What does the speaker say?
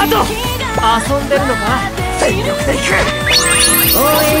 タート。遊んでるのか、全力で行く。